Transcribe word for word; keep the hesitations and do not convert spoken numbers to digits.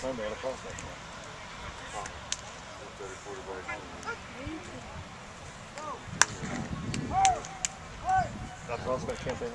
Sunday on the cross section. That's cross section campaign.